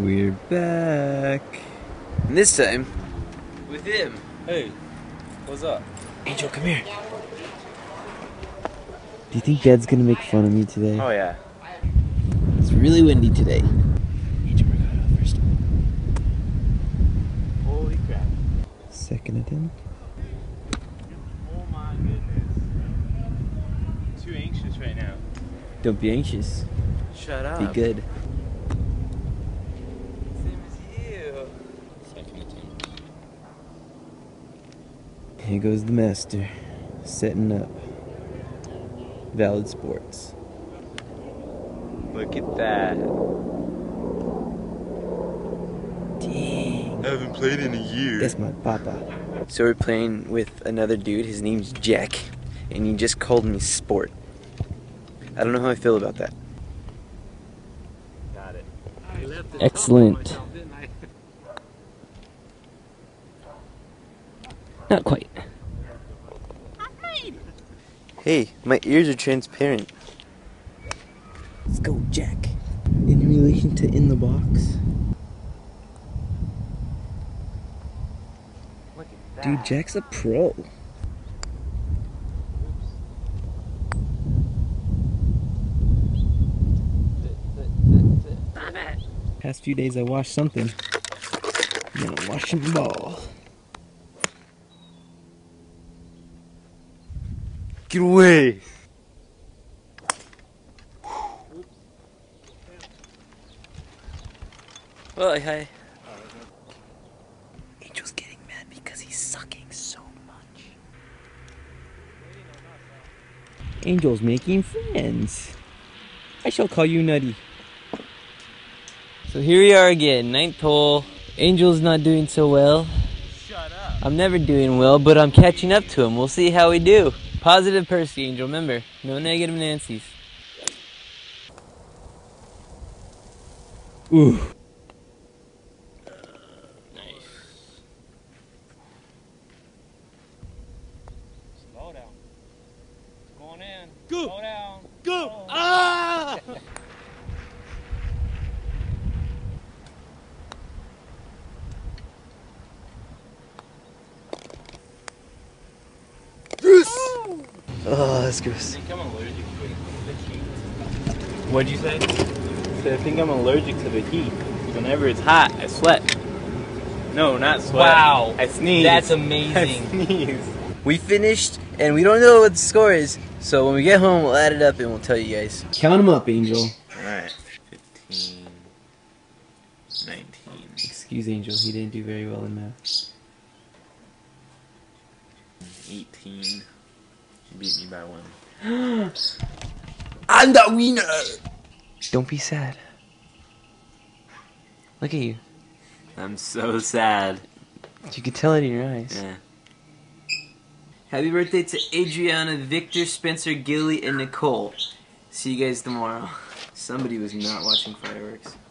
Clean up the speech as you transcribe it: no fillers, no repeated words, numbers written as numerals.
We're back. And this time, with him. Hey, what's up? Angel, come here. Do you think Dad's gonna make fun of me today? Oh yeah. It's really windy today. Angel Mercado, first one. Holy crap. Second attempt. Oh my goodness. I'm too anxious right now. Don't be anxious. Shut up. Be good. Same as you. Second attempt. Here goes the master. Setting up. Valid sports. Look at that. Dang. I haven't played in a year. That's my papa. So we're playing with another dude. His name's Jack. And he just called me sport. I don't know how I feel about that. Got it. Excellent. Not quite. Hey, my ears are transparent. Let's go, Jack. In relation to in the box. Look at that. Dude, Jack's a pro. Oops. Stop it. Past few days I washed something. Now I'm washing the ball. Get away! Oh, hi. Angel's getting mad because he's sucking so much. Angel's making friends. I shall call you Nutty. So here we are again, ninth hole. Angel's not doing so well. Shut up. I'm never doing well, but I'm catching up to him. We'll see how we do. Positive Percy, Angel, remember, no negative Nancy's. Ooh. Nice. Slow down. It's going in. Go. Slow down. Go. Oh. Ah! Oh, that's gross. I think I'm allergic to the heat. What'd you say? I think I'm allergic to the heat. Whenever it's hot, I sweat. No, not sweat. Wow. I sneeze. That's amazing. I sneeze. We finished, and we don't know what the score is, so when we get home, we'll add it up and we'll tell you guys. Count them up, Angel. Alright. 15. 19. Excuse Angel, he didn't do very well in math. 18. Beat me by one. I'm the winner! Don't be sad. Look at you. I'm so sad. You can tell it in your eyes. Yeah. Happy birthday to Adrianna, Viktor, Spencer, Gillie, and Nicole. See you guys tomorrow. Somebody was not watching fireworks.